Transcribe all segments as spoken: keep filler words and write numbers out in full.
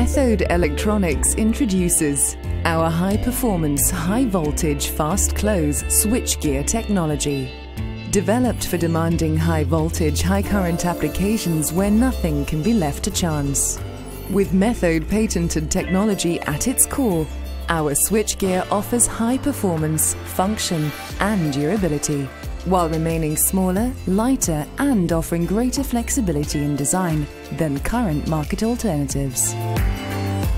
Methode Electronics introduces our high-performance, high-voltage, fast-close switchgear technology. Developed for demanding high-voltage, high-current applications where nothing can be left to chance. With Methode patented technology at its core, our switchgear offers high performance, function and durability, while remaining smaller, lighter and offering greater flexibility in design than current market alternatives.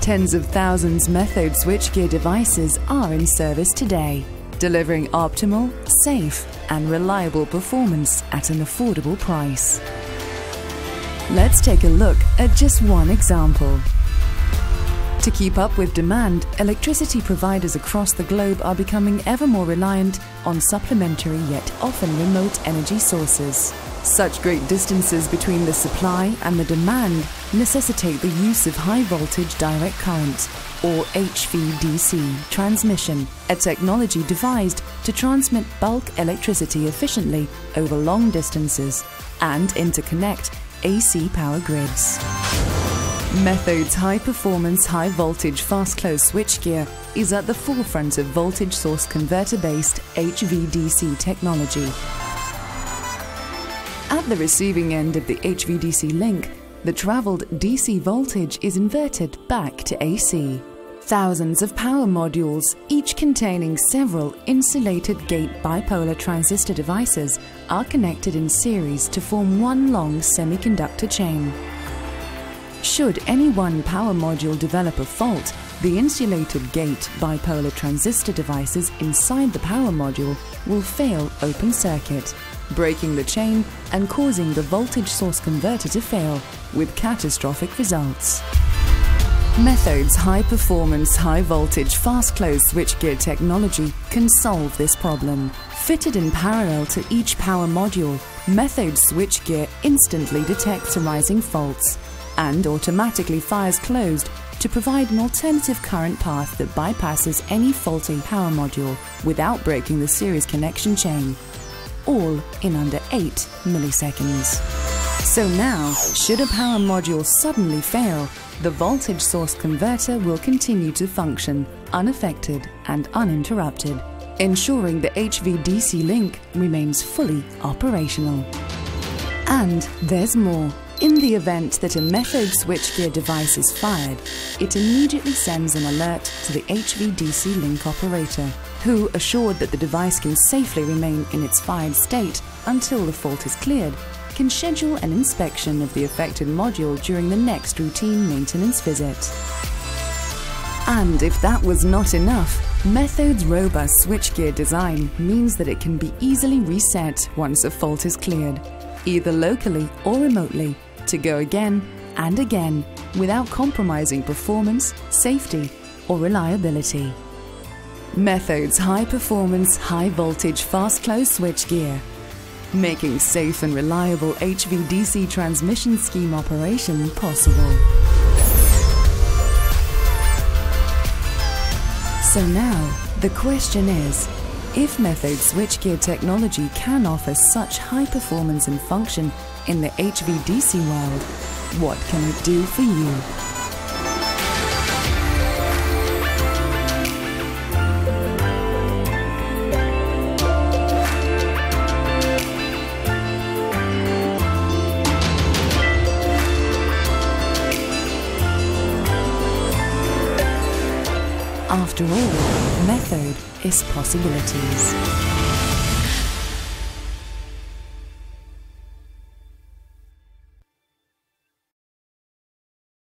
Tens of thousands of Methode switchgear devices are in service today, delivering optimal, safe and reliable performance at an affordable price. Let's take a look at just one example. To keep up with demand, electricity providers across the globe are becoming ever more reliant on supplementary yet often remote energy sources. Such great distances between the supply and the demand necessitate the use of high voltage direct current, or H V D C, transmission, a technology devised to transmit bulk electricity efficiently over long distances and interconnect A C power grids. Methode's high-performance, high-voltage, fast-close switchgear is at the forefront of voltage source converter-based H V D C technology. At the receiving end of the H V D C link, the travelled D C voltage is inverted back to A C. Thousands of power modules, each containing several insulated gate bipolar transistor devices, are connected in series to form one long semiconductor chain. Should any one power module develop a fault, the insulated gate bipolar transistor devices inside the power module will fail open circuit, breaking the chain and causing the voltage source converter to fail, with catastrophic results. Methode's high-performance, high-voltage, fast-close switchgear technology can solve this problem. Fitted in parallel to each power module, Methode's switchgear instantly detects arising faults and automatically fires closed to provide an alternative current path that bypasses any faulty power module without breaking the series connection chain, all in under eight milliseconds. So now, should a power module suddenly fail, the voltage source converter will continue to function unaffected and uninterrupted, ensuring the H V D C link remains fully operational. And there's more. In the event that a Methode switchgear device is fired, it immediately sends an alert to the H V D C link operator, who, assured that the device can safely remain in its fired state until the fault is cleared, can schedule an inspection of the affected module during the next routine maintenance visit. And if that was not enough, Methode's robust switchgear design means that it can be easily reset once a fault is cleared, either locally or remotely, to go again and again without compromising performance, safety or reliability. Methode's high-performance, high-voltage, fast-close switchgear, making safe and reliable H V D C transmission scheme operation possible. So now, the question is, if Methode switchgear technology can offer such high performance and function in the H V D C world, what can it do for you? After all, Methode is possibilities.